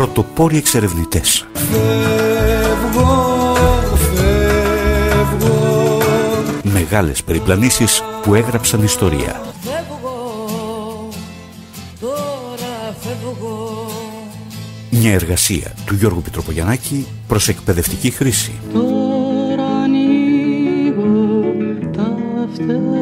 πρωτοπόροι εξερευνητές. Μεγάλες περιπλανήσεις που έγραψαν ιστορία. Μια εργασία του Γιώργου Πιτροπογιαννάκη προς εκπαιδευτική χρήση. Τώρα ανοίγω τα φτερά.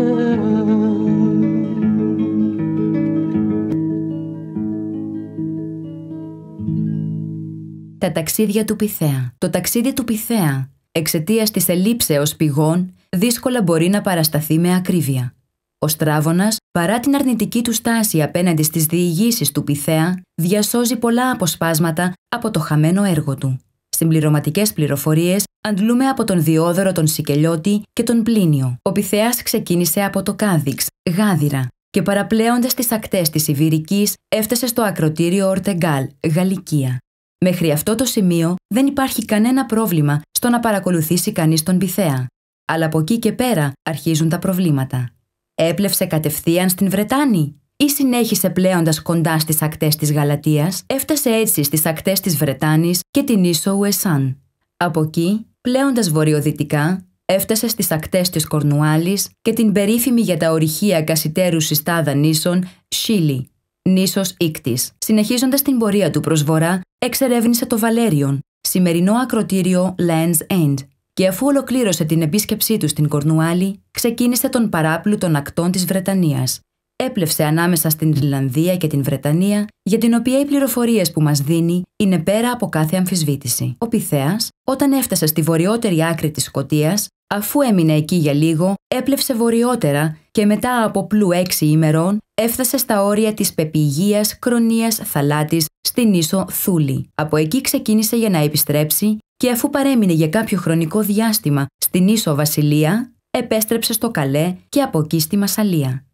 Τα ταξίδια του Πυθέα. Το ταξίδι του Πυθέα, εξαιτίας της ελλείψεως πηγών, δύσκολα μπορεί να παρασταθεί με ακρίβεια. Ο Στράβωνας, παρά την αρνητική του στάση απέναντι στις διηγήσεις του Πυθέα, διασώζει πολλά αποσπάσματα από το χαμένο έργο του. Συμπληρωματικές πληροφορίες αντλούμε από τον Διόδωρο, τον Σικελιώτη και τον Πλίνιο. Ο Πυθέας ξεκίνησε από το Κάδιξ, Γάδιρα, και παραπλέοντας τις ακτές της Ιβηρικής, έφτασε στο ακρωτήριο Ορτεγκάλ, Γαλλικία. Μέχρι αυτό το σημείο δεν υπάρχει κανένα πρόβλημα στο να παρακολουθήσει κανείς τον Πυθέα. Αλλά από εκεί και πέρα αρχίζουν τα προβλήματα. Έπλευσε κατευθείαν στην Βρετάνη ή συνέχισε πλέοντας κοντά στις ακτές της Γαλατίας, έφτασε έτσι στις ακτές της Βρετάνης και την ίσο Ουεσάν. Από εκεί, πλέοντας βορειοδυτικά, έφτασε στις ακτές της Κορνουάλης και την περίφημη για τα ορυχεία Κασσιτέρου συστάδα νήσων Σίλι, νήσος Ήκτης. Συνεχίζοντας την πορεία του προς βορρά, εξερεύνησε το Βαλέριον, σημερινό ακρωτήριο Lands End, και αφού ολοκλήρωσε την επίσκεψή του στην Κορνουάλη, ξεκίνησε τον παράπλου των ακτών της Βρετανίας. Έπλευσε ανάμεσα στην Ιρλανδία και την Βρετανία, για την οποία οι πληροφορίες που μας δίνει είναι πέρα από κάθε αμφισβήτηση. Ο Πυθέας, όταν έφτασε στη βορειότερη άκρη της Σκωτίας, αφού έμεινε εκεί για λίγο, έπλευσε βορειότερα και μετά από πλού 6 ημερών, έφτασε στα όρια της πεπηγείας Κρονίας θαλάτης στην ίσο Θούλη. Από εκεί ξεκίνησε για να επιστρέψει και αφού παρέμεινε για κάποιο χρονικό διάστημα στην ίσο Βασιλεία, επέστρεψε στο Καλέ και από εκεί στη Μασσαλία.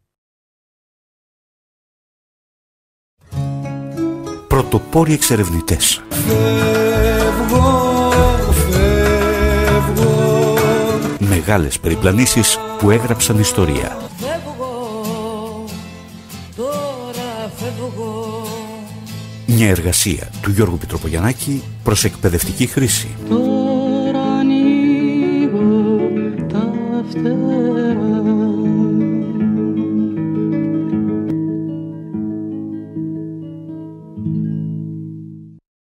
Πρωτοπόροι εξερευνητές. Φεύγω. Μεγάλες περιπλανήσεις που έγραψαν ιστορία. Φεύγω, τώρα φεύγω. Μια εργασία του Γιώργου Πιτροπογιαννάκη προς εκπαιδευτική χρήση.